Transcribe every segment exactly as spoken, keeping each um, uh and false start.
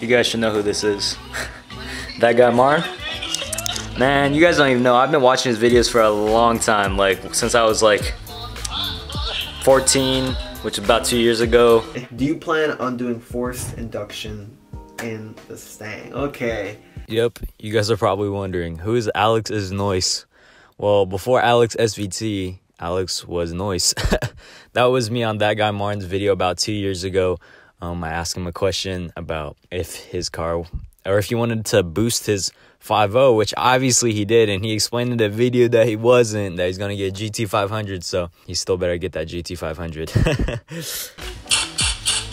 You guys should know who this is. That guy Maren. Man, you guys don't even know. I've been watching his videos for a long time, like since I was like fourteen, which is about two years ago. Do you plan on doing forced induction in the Stang? Okay. Yep, you guys are probably wondering, who is Alex is Noise? Well, before Alex S V T, Alex was Noise. That was me on that guy Maren's video about two years ago. Um, I asked him a question about if his car, or if he wanted to boost his five point oh, which obviously he did, and he explained in the video that he wasn't, that he's gonna get G T five hundred, so he still better get that G T five hundred.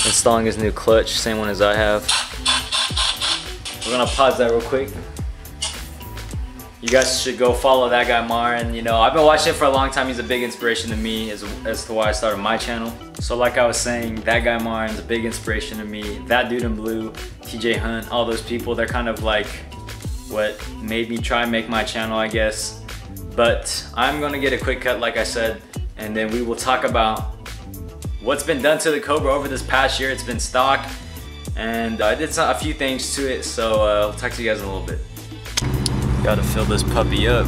Installing his new clutch, same one as I have. We're gonna pause that real quick. You guys should go follow that guy Maren. You know, I've been watching him for a long time. He's a big inspiration to me as, as to why I started my channel. So like I was saying, that guy Maren's a big inspiration to me. That dude in blue, T J Hunt, all those people, they're kind of like what made me try and make my channel, I guess. But I'm gonna get a quick cut, like I said, and then we will talk about what's been done to the Cobra over this past year. It's been stock, and I did a few things to it, so uh, I'll talk to you guys in a little bit. Gotta fill this puppy up.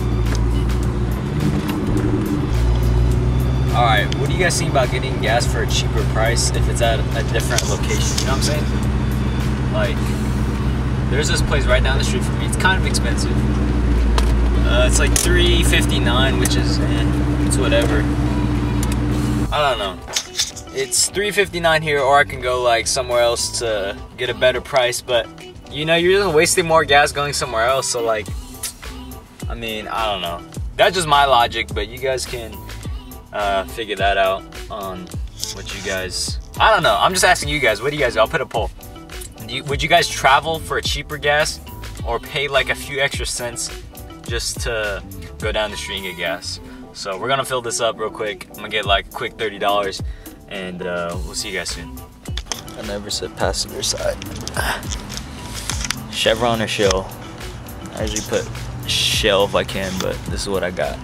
All right, what do you guys think about getting gas for a cheaper price if it's at a different location? You know what I'm saying? Like, there's this place right down the street from me. It's kind of expensive. Uh, it's like three fifty-nine, which is, eh, it's whatever. I don't know. It's three fifty-nine here, or I can go like somewhere else to get a better price, but you know, you're just wasting more gas going somewhere else, so like, I mean, I don't know. That's just my logic, but you guys can uh, figure that out on what you guys, I don't know. I'm just asking you guys, what do you guys do? I'll put a poll. Do you, would you guys travel for a cheaper gas or pay like a few extra cents just to go down the street and get gas? So we're gonna fill this up real quick. I'm gonna get like a quick thirty dollars and uh, we'll see you guys soon. I never said passenger side. Chevron or Shell? I usually put Shell if I can, but this is what I got.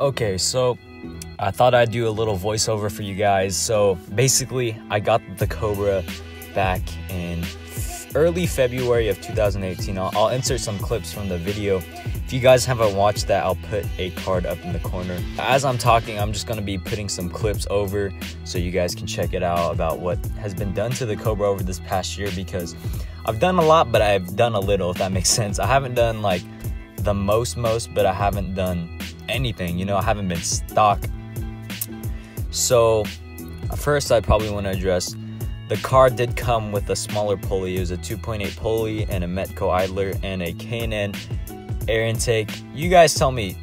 Okay, so I thought I'd do a little voiceover for you guys. So basically, I got the Cobra back in early February of two thousand eighteen. I'll, I'll insert some clips from the video. If you guys haven't watched that, I'll put a card up in the corner. As I'm talking, I'm just gonna be putting some clips over so you guys can check it out about what has been done to the Cobra over this past year, because I've done a lot, but I've done a little, if that makes sense. I haven't done like the most most, but I haven't done anything, you know. I haven't been stock. So first, I probably want to address the car did come with a smaller pulley. It was a two point eight pulley and a Metco idler and a K and N air intake. You guys tell me,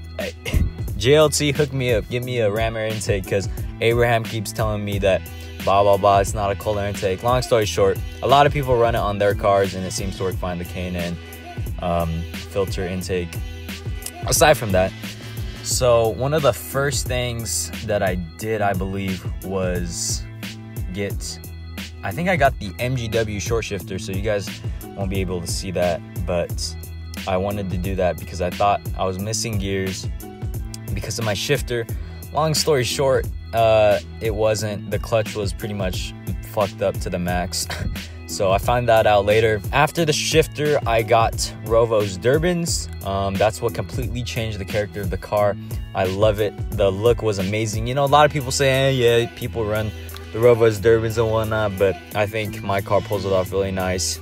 J L T, hook me up, give me a Ram air intake, because Abraham keeps telling me that blah blah blah, it's not a cold air intake. Long story short, a lot of people run it on their cars and it seems to work fine, the K and N um, filter intake. Aside from that, so one of the first things that I did, I believe, was get, I think I got the M G W short shifter, so you guys won't be able to see that, but I wanted to do that because I thought I was missing gears because of my shifter. Long story short, uh, it wasn't. The clutch was pretty much fucked up to the max. So I found that out later. After the shifter, I got Rovo's Durbins. Um, that's what completely changed the character of the car. I love it. The look was amazing. You know, a lot of people say, eh, yeah, people run the Rovo's Durbins and whatnot, but I think my car pulls it off really nice.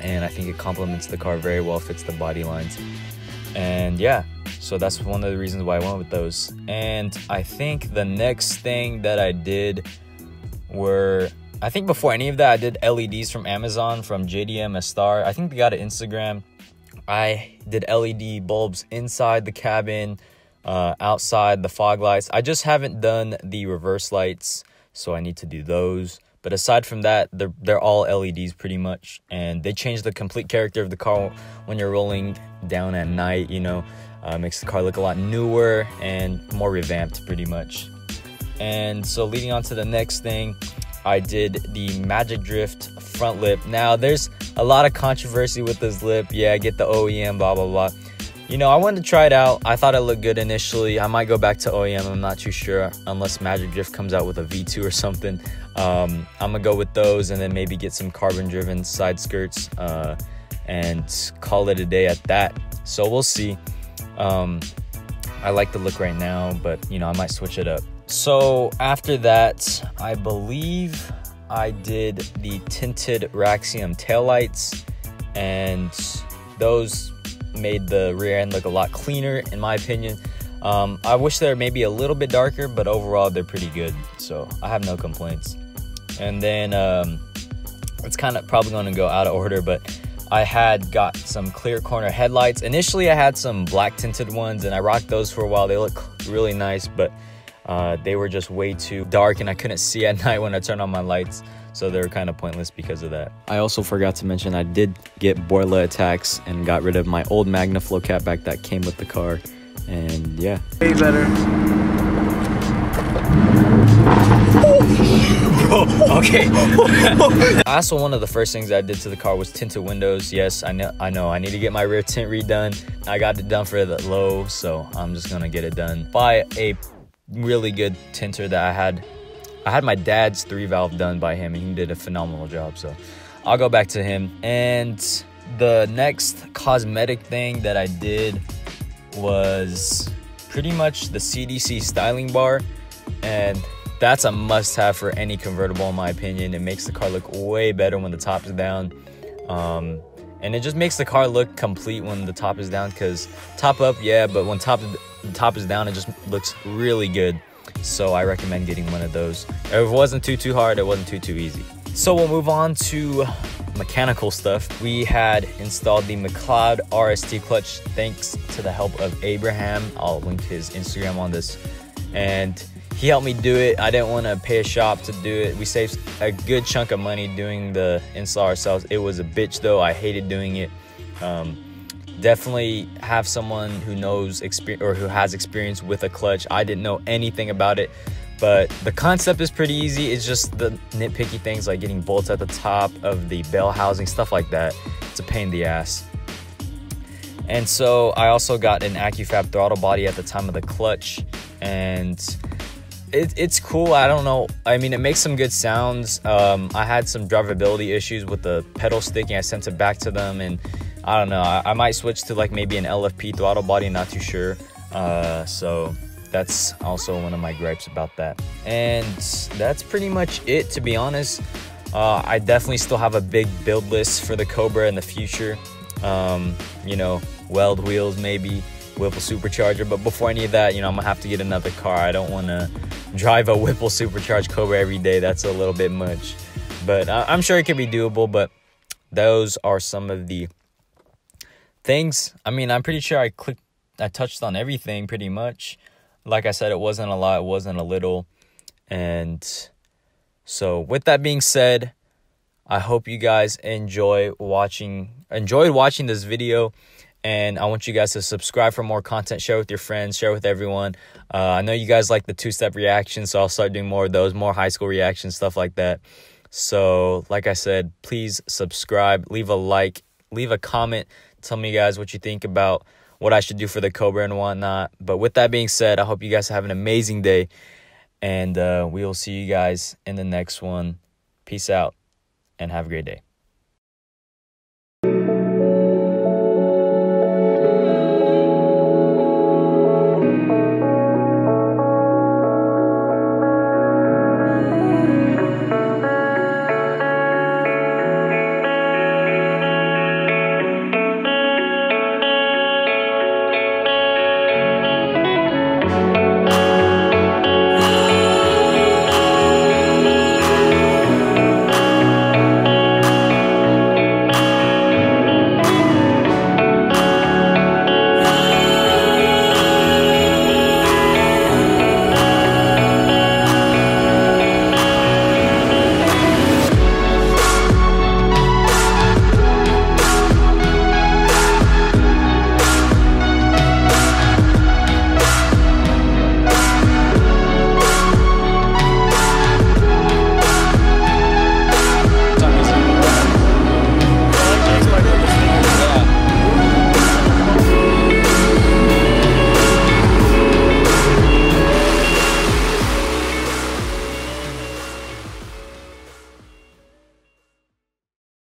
And I think it complements the car very well, fits the body lines. And yeah, So that's one of the reasons why I went with those. And I think the next thing that I did were, I think before any of that, I did L E Ds from Amazon, from J D M a Star. I think they got an Instagram. I did L E D bulbs inside the cabin, uh, outside the fog lights. I just haven't done the reverse lights, so I need to do those. But aside from that, they're, they're all L E Ds pretty much. And they change the complete character of the car when you're rolling down at night, you know. Uh, makes the car look a lot newer and more revamped pretty much. And so leading on to the next thing, I did the Magic Drift front lip. Now, there's a lot of controversy with this lip. Yeah, I get the O E M, blah, blah, blah. You know, I wanted to try it out. I thought it looked good initially. I might go back to O E M. I'm not too sure, unless Magic Drift comes out with a V two or something. Um, I'm gonna go with those and then maybe get some carbon-driven side skirts uh, and call it a day at that. So we'll see. Um, I like the look right now, but you know, I might switch it up. So after that, I believe I did the tinted Raxium taillights, and those made the rear end look a lot cleaner in my opinion. um I wish they're maybe a little bit darker, but overall they're pretty good, so I have no complaints. And then um it's kind of probably going to go out of order, but I had got some clear corner headlights. Initially I had some black tinted ones and I rocked those for a while. They look really nice, but uh they were just way too dark and I couldn't see at night when I turned on my lights, so they were kind of pointless because of that. I also forgot to mention I did get Borla attacks and got rid of my old Magnaflow catback that came with the car, and yeah. Way better. Whoa, okay. Also, one of the first things I did to the car was tinted windows. Yes, I know, I know, I need to get my rear tint redone. I got it done for the low, so I'm just gonna get it done by a really good tinter that I had. I had my dad's three valve done by him and he did a phenomenal job, so I'll go back to him. And the next cosmetic thing that I did was pretty much the C D C styling bar, and that's a must-have for any convertible in my opinion. It makes the car look way better when the top is down, um, and it just makes the car look complete when the top is down, because top up, yeah, but when top, the top is down, it just looks really good. So I recommend getting one of those. It wasn't too too hard, it wasn't too too easy. So we'll move on to mechanical stuff. We had installed the McLeod R S T clutch thanks to the help of Abraham. I'll link his Instagram on this, and he helped me do it. I didn't want to pay a shop to do it. We saved a good chunk of money doing the install ourselves. It was a bitch though, I hated doing it. um Definitely have someone who knows experience or who has experience with a clutch. I didn't know anything about it, but the concept is pretty easy. It's just the nitpicky things like getting bolts at the top of the bell housing, stuff like that. It's a pain in the ass. And so I also got an AccuFab throttle body at the time of the clutch, and it, it's cool. I don't know, I mean, it makes some good sounds. um I had some drivability issues with the pedal sticking. I sent it back to them, and I don't know, I, I might switch to like maybe an L F P throttle body, not too sure. Uh, so that's also one of my gripes about that. And that's pretty much it, to be honest. Uh, I definitely still have a big build list for the Cobra in the future. Um, you know, weld wheels maybe, Whipple supercharger. But before any of that, you know, I'm gonna have to get another car. I don't wanna drive a Whipple supercharged Cobra every day. That's a little bit much. But I, I'm sure it could be doable, but those are some of the things. I mean, I'm pretty sure I clicked, I touched on everything pretty much. Like I said, it wasn't a lot, it wasn't a little. And so with that being said, I hope you guys enjoy watching, enjoyed watching this video. And I want you guys to subscribe for more content, share with your friends, share with everyone. Uh, I know you guys like the two-step reactions, so I'll start doing more of those, more high school reactions, stuff like that. So like I said, please subscribe, leave a like, leave a comment. Tell me, guys, what you think about what I should do for the Cobra and whatnot. But with that being said, I hope you guys have an amazing day. And uh, we will see you guys in the next one. Peace out and have a great day.